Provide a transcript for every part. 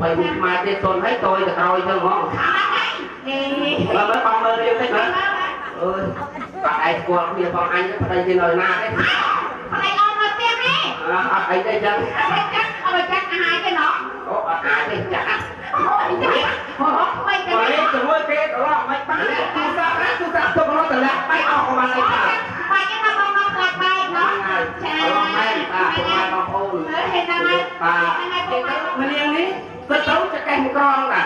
ไปมีมาเจตนให้tôi được rồi cho ngon mà mới bằng mơ riêng thế nữa ơi bạn ấy qua bây giờ bọn anh ở đây thì lời na đấy ở đây đây chân ở đây chân hai cái nó ở đây chân ở đây chúng tôi kết đó là mấy bác chúng ta không có từ lạc bay ở mà này bay cái nó không nó lạc bay nó chà bay ta không ai bằng hôn ta mình yên đi tôi tấu cho canh con nè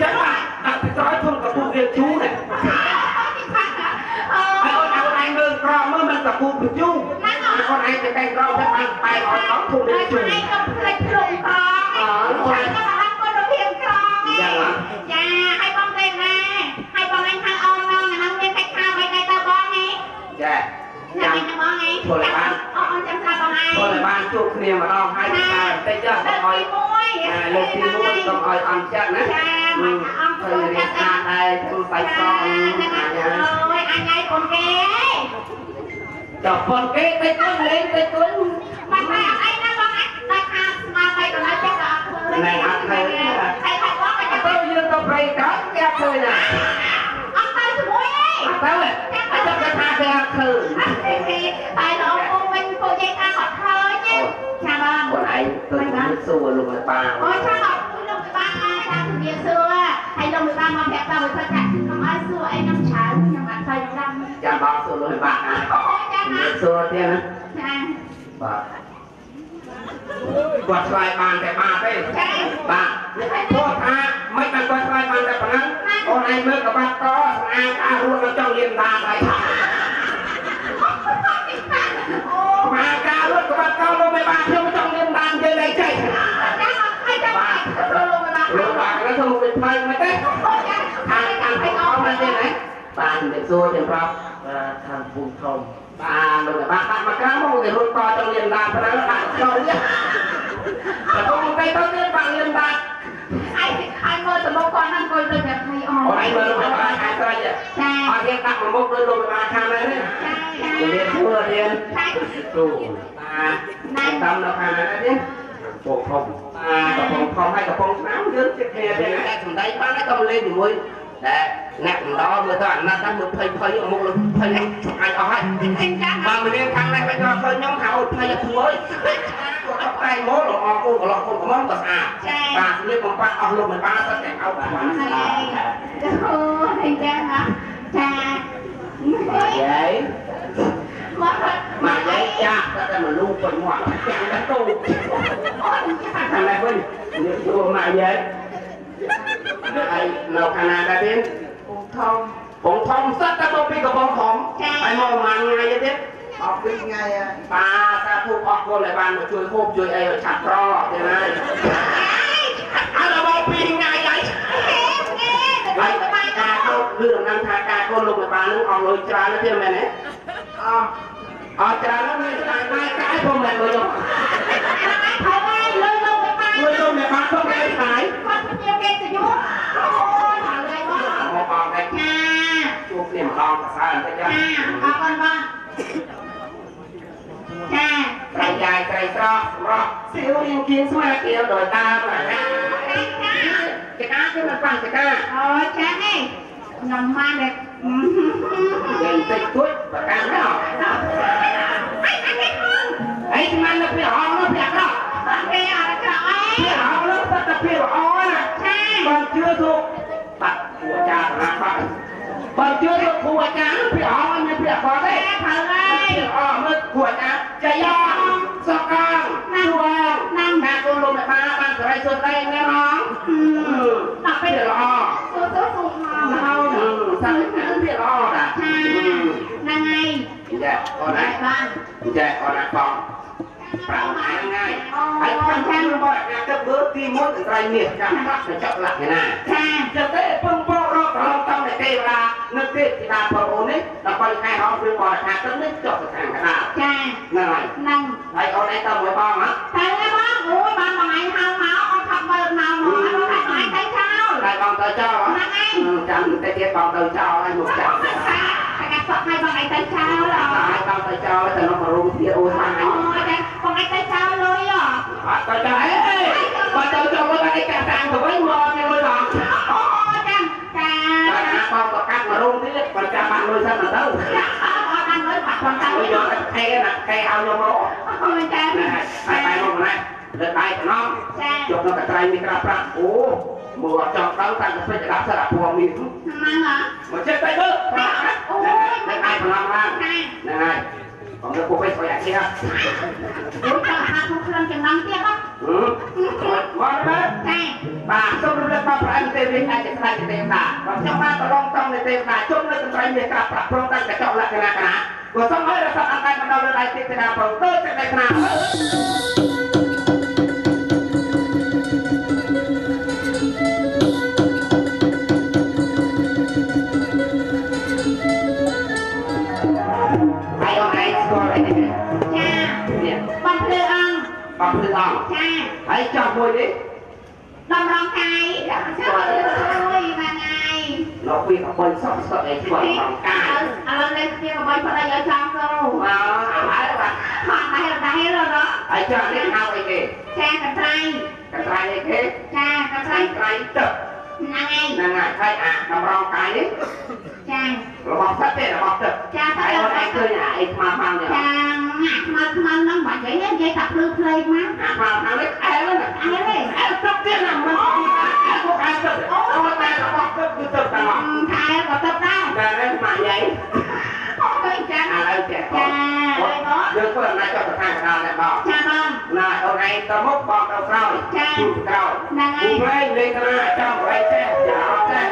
chắc là đặt cái trói thun của cô kia chú này ôi đằng anh ngưng con mới mình là cô kia chú con anh cái canh con sẽ mang bài hỏi tấu thun đến chú anh cầm lấy thùng con anh có là anh có được tiền con ấy dạ hay con tên ra hay con anh thang ôn ngon là không biết cách thao bên đây tao con ấy dạ nhà mình tao con ấy thôi là ban ôn chăm sao con ai thôi là ban chụp kia mà đo hai tay tay chưa thôi lên thì mua xong rồi ăn chắc đấy thời gian này tôi phải con rồi anh ấy con ghé chở con ghé tay tôi lên tay tôi mà anh nó con anh tay anh mà tay còn nói chắc là này anh thấy thấy thấy có mà tôi như tôi phải có cái tôi nè ông tay tôi mũi ông tay rồi anh cho tôi tha cái thử tại nó ông mình cô dây ta học thơ chứ cha ba con ấy tôi muốn xua luôn người ba ôi cha học luôn người ba ai cha thử việc xua hay luôn người ba mà đẹp tao người ta chạy không ai xua anh năm trái nhưng mà thầy năm cha ba xua luôn người ba này việc xua thế nữa baกวาดสายบานแต่มาเต้บานโทษอาไม่กันกวาดสายบานแต่ปนังโอนไอเมื่อกับบ้านต่ออาอาหัวเราจ้องเลี้ยงตาไปมากาลุกกับบ้านต่อลงไปบ้านเที่ยวจ้องเลี้ยงตาเจออะไรใจบานลงบานแล้วถูกเป็นไฟไม่ได้ทางการให้เอามาได้ไหนบานเด็กโซ่เด็กรับทางภูมิทองบานเลยบานมากาโมเด็กรุ่นต่อจ้องเลี้ยงตาปนังบานจ้องเลี้ยงแต่ต้องไปต้องเลี้ยงบานเลี้ยงบานไอ้เมื่อสมองก้อนนั่งก้อยเลยแบบไอ้อ๋อไอ้เมื่อลงไปบ้านไอ้ตัวเยอะใช่ไอ้เด็กตักมันมุกเลยลงไปบ้านทางไหนเนี่ยใช่ใช่เรียนทั่วเรียนใช่ตู้ตาดำเราทางไหนเนี่ยโป่งพองตากระพงพองให้กระพงน้ำเยอะเจ็บแผลเลยนะไอ้สมได้บ้านไอ้ต้องเล่นอยู่มวยแต่หนักมันร้อนเลยตอนนั้นตั้งมือเพลย์เพลย์มุกเลยเพลย์ไอ้เอาให้บ้านมันเรียนทางไหนไปก็เคยย้อมเขาเพลย์ถุยไอ้โม่หลอกกูหลอกคนก็มั่งต่ออาตาเรียกผมว่าเอาลงไปบ้านสักแก่เอาบ้านอะไรโอ้ยแก่ละจ้ามาใหญ่มาใหญ่จ้าแต่มันลูกคนหวังแก่แล้วตู้ทำอะไรเพื่อนเดี๋ยวตัวมาใหญ่ไอ้เราขนาดกระเด็นผมทองสักแต่ตัวปีกผมหอมไอ้โม่มาไงกระเด็นออกวิ่งไงอ่ะปลาซาทุกออกคนหลายบ้านมาช่วยโคบช่วยไอ้ฉัดรอใช่ไหมเอาเราบอกวิ่งไงไอ้ไอ้ปลาตาเขาเรื่องนั้นทางการคนลงไปปลาเรื่องออกเลยจานแล้วเที่ยวไหนเนี่ยอ๋อจานแล้วไม่ใช่ไม่ใช่พวกไหนเลยหรอกเขาไม่เลยลงไปปลาเลยลงไปปลาพวกไหนหายคนเดียวกันจะยุ่งโอ้ยหาอะไรบ้างมองมองไงช่วงนี้มองกับซาไปจ้าปลาคนบ้างจ้าใส่ใจใส่ซอกรอซิวยิงกินสวยเกลียวโดยตาหน่อยนะจะกล้าขึ้นมาฟังจะกล้าโอ้ยจ้าไงน้ำมันเลยเก่งติดตุ้ยประกันไม่ออกไอ้ที่มันเราเปลี่ยนเอาเราเปลี่ยนเราเปลี่ยนเอาเราเปลี่ยนเอาเราจะเปลี่ยนเอาน่ะบางเชื้อถูกปัดหัวจ้าหนักไปบางเชื้อถูกหัวจ้าเปลี่ยนเอาไม่เปลี่ยนพอได้อ๋อมืดขวดนะจะย่างสกางนั่งวางนั่งแบกลมมาบางสไลด์สุดแรงแม่น้องตักไปเดือดร้อนสุดมาเอาสั่งให้เดือดร้อนอ่ะนั่งไงแจกออนไลน์บ้างแจกออนไลน์ฟองปรับง่ายไอ้คนแค่ระบายงานจะเบิร์ตที่มุดอะไรเนี่ยการรักจะจับหลักนะจะเตะปงโป๊ะรอบเราต้องในเตะราเนื้อเตะกีฬาพอโอนนี่เราไปใครเขาไปบอลหาต้องนึกจบทางกันนะใช่นั่นไรนั่งไอ้เอาไหนต้องไปบ้างมั้งแต่ไอ้บ้างโอ้ยบ้างไหนทางมาเอาขับเบิร์ตมาหมอไอ้บ้างไหนใจเจ้าใจบ้างใจเจ้านั่งไงจำแต่เจ็บบ้างใจเจ้าไอ้หมดจำไอ้บางไอ้ตาเช้าหรอไอ้บางตาเช้าแต่เรามาลงเสียโอทายอ๋อไอ้บางไอ้ตาเช้าเลยหรอตาเช้าเอ้ยบางตาเช้าแล้วไอ้ไ còn cha bạn nuôi sao mà đâu con ăn mới phạt con tao rồi hay là cây ao vô bố con cha này một này được bài của nó chụp nó cái tay microphone ô mùa chọn tao tặng cái phải đáp sạch của mình mang hả mà chết tay bước ôi cái tay của nó mang nàyของเราคุยไปอย่างนี้ครับรู้จักหาทุกเรื่องจังหวัดเตี้ยครับว่าไหมใช่ป่าส้มเลือดป่าพระอันเตวินอาจจะใส่เต็มตาเราชาวบ้านก็ลงต้องในเต็มตาจมเลือดใส่เมียกระปรับพร้อมตั้งแต่เจ้าละขนาดขนาดก็ต้องให้เราสักอันใดมันเอาเรื่องใดติดตามเราเติร์ดจากในขนาดบังเอิญอ่ะไอ้เจ้าบุญนี่ดำรงใจเจ้าบุญช่วยมาไงเราคุยกับคนสองสองไอ้ช่วยดำรงใจเราเล่นคุยกับคนภรรยาชาวเราอะไรแบบผ่านมาให้เราได้ให้เราเนาะไอ้เจ้าเล่นเอาไอ้เก๋แช่กระไรกระไรไอ้เก๋แช่กระไรกระไรเจาะนางไงนางไงใครอ่ะดำรงใจนี่แช่เราบอกสักเด็ดเราบอกเจาะแช่ถ้าเราได้เคยไอ้มาฟังเนี่ยมันน้องบอกใจเย็นใจตับลืมเลยมั้งมาทางเล็กแอลเลยแอลเลยแอลตับเตี้ยหนังมันแอลพวกแอลตับเอาแต่เราบอกตับอยู่ตับตลอดไทยเราตับได้แต่เรื่องมาใหญ่อะไรแจ๊กอะไรแจ๊กเรื่องพวกนั้นจะต้องการอะไรแล้วบอกใช่บ้างน่าเอาไงตะมุกบอกเราเข้าจูบเราจูบเลยเลยกันนะจ้องไว้แจ๊กอย่าเอาแจ๊ก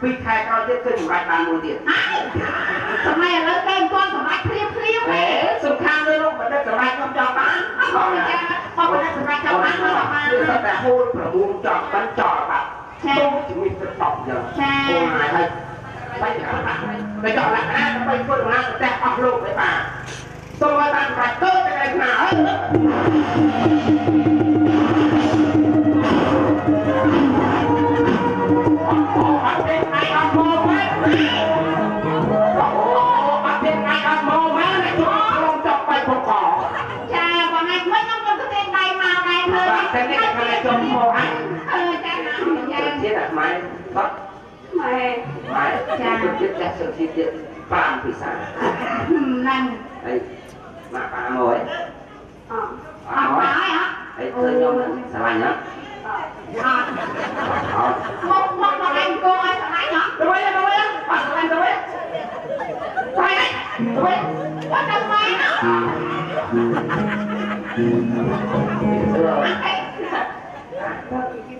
เ ปิดไทยเราเยอะขึ้นอยู่รายการโมเดลทำไมเราเต้นก้อนสมัยเรียบๆเลยสุดท้ายเลยลูกมันได้สมัยจำบ้างพอมันได้สมัยจำบ้างแล้วมาแต่โหดประมูลจอดมันจอดแบบต้องถึงมีสต็อกเยอะโอ้ยให้ไปจอดละไปคนละแต่ออกลูกไปป่าตัวตันขัดเตอร์จะได้หนาสุดที่เด็ดปางพิซซ่านั่นไอ้มาปางเลยปางเลยไอ้เธอโยมสบายนะมองไอ้โก้ไอ้สบายนะทำไมปัดทำไมว่าทำไมนะ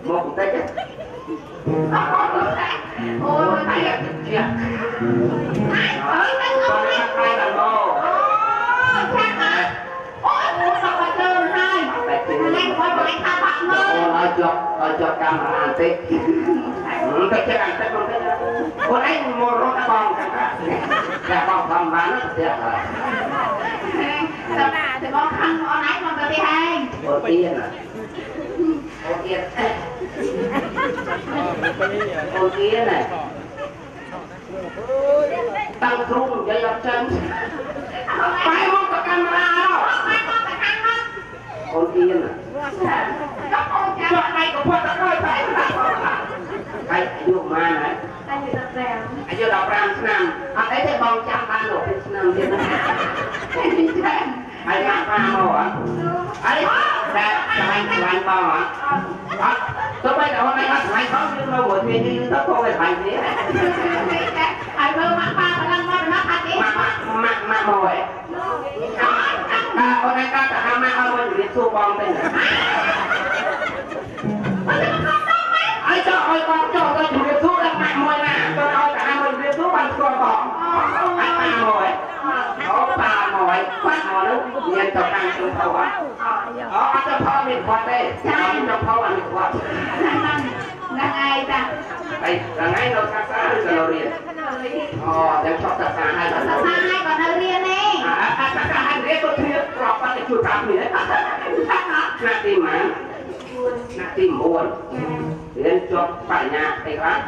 มองเตะโอ้ยไอ้เจี๊ยบไอ้เจี๊ยบคนนั้นใครกันโลใช่ไหมโอ้ยผู้สาวเจอเลยแม่คนไหนทำแบบนี้โอ้ยเอาจบการงานติติเจอกันติคนนั้นคนไหนโมโหตะบองกันแต่บองทำบ้านเสียอะไรแต่หน้าแต่บองทำเอาไหนมาปฏิให้ปฏิเนาะโอเคนะตั้งทุ่งใหญ่ๆจังไปมองตะกันมาแล้วโอเคนะจับไปกับพวกตะก้อยไปใครอายุมาไหนอายุดับแรงสนามไอ้เด็กบองจับบ้านหลบเป็นสนามเด็กนะไอ้มาบ้าบ่อ่ะไอ้แต่สมัยบ่อ่ะตัวไปแต่ว่าไม่ก็สมัยเขาเรื่องมาบวชเวียนนี่ต้องโตไปสมัยนี้ไอ้เบอร์มาบ้าพลังมาเป็นนักอาชีพมาบ่อยแต่คนนั้นก็จะทำมาเอาเงินเรียนสู้บองเป็นไอ้เจ้าไอ้บองเจ้าก็อยู่เรียนสู้แล้วมาบ่อยนะตัวเอาแต่ทำเงินเรียนสู้บางตัวบองไอ้มาบ่อยเขาปลาหน่อยควักหน่อยลูกเรียนต่อการชมเขาอ่ะอ๋อจะพ่อมีความได้ใช่จะพ่อมีความยังไงจ้ะไปยังไงเราศึกษาเราเรียนอ๋อยังชอบศึกษาให้ก่อนเราเรียนเองศึกษาให้เรียนก็เรียนกรอบไปจุดตามเหนือนาทีหมานาทีมวนเรียนจบปัญญาไปครับ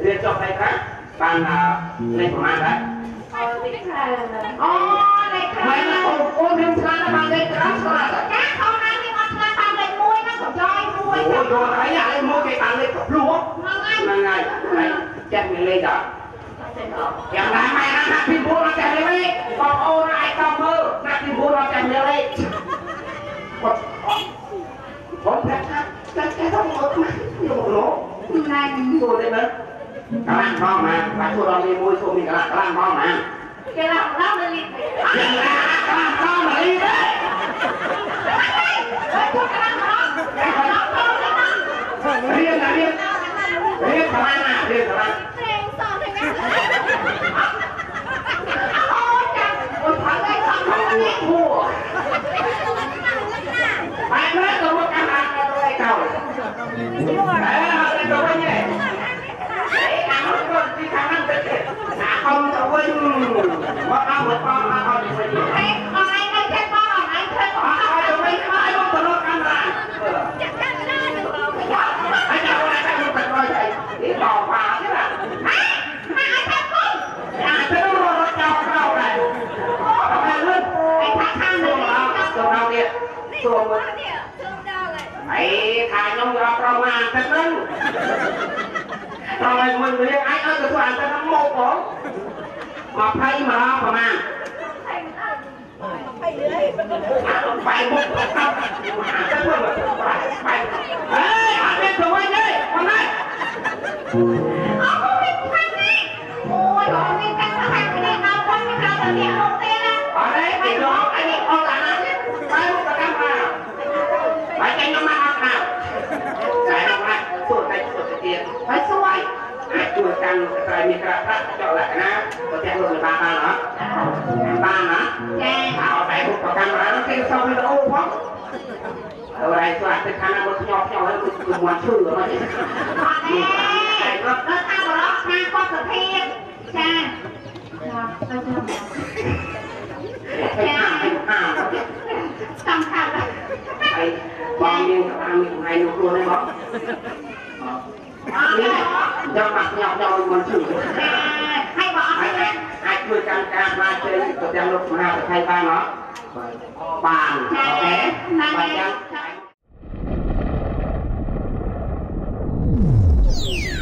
เรียนจบไปครับปัญญาในประมาณนั้นไม่นะโอ้ยมีพลังนะบางเด็กรักสลัดแค่เขานั่งที่มันนั่งตามเด็กมวยนั่งกับจอยมวยโอ้ยโดนอะไรอย่างเด็กมวยไปตามเด็กกับลูกนั่งไงแจ็คมีเลยจ้ะอย่างไรไม่นะนักพิบูลเราแจ็คเลยบอกโอ้ยไอ้กำมือนักพิบูลเราแจ็คเลยบอกแพ้ครับแค่ต้องงดมาโยนโน้ตนั่งตัวได้ไหมกำลังท้องมาไปช่วยเรามีมวยช่วยมีกำลังท้องมาแกเราเล่าเลยลิ้นกำลังท้องมาลิ้นเลยช่วยกำลังท้องเรียนทำไมนะเรียนทำไมเพลงสองเพลงนั้นโอ้จังโอ้ผักไอ้ผักผักนี่หัวไปเลยตัวกำลังตัวไอ้เก่าตัวไอ้ใหญ่ว่าเอาหมดป้าเอาหมดไปอะไรไม่ใช่ป้าอะไรเคยบอกอะไรจะไม่ใช่ว่าตลกกันละจัดการได้หรือเปล่าไอ้เจ้าอะไรกันเป็นรอยใจนี่ต่อป่าใช่ไหมมาไอ้ท่านกุ้งอาจจะต้องรอรถเจ้าเข้าเลยทำไมลึกไอ้ท่าข้างเลยตัวเราเนี่ยตัวมันไอ้ขายน้องเราประมาณสักนึงทำไมมันเรียกไอ้เออจะสว่างจะน้ำโมกของมาไพ่มาประมาณไปเลยไปบุกตับจะพูดไปเฮ้ยอาเป็นตัวเลยคนนั้นเอาคนนี้คนนี้โอ้ยคนนี้กันสบายไปเลยเอาคนนี้เราจะเลี้ยงเต้นนะอะไรไปน้องไปนี่เอาหลานนี่ไปบุกตับมาไปใจน้ำมาครับไปน้ำมาสู้ใจสู้เตียนไปสู้ไว้ ให้บอกให้ช่วยกันการมาเจอตัวอย่างลูกมาไทยบ้านเนาะบ้าน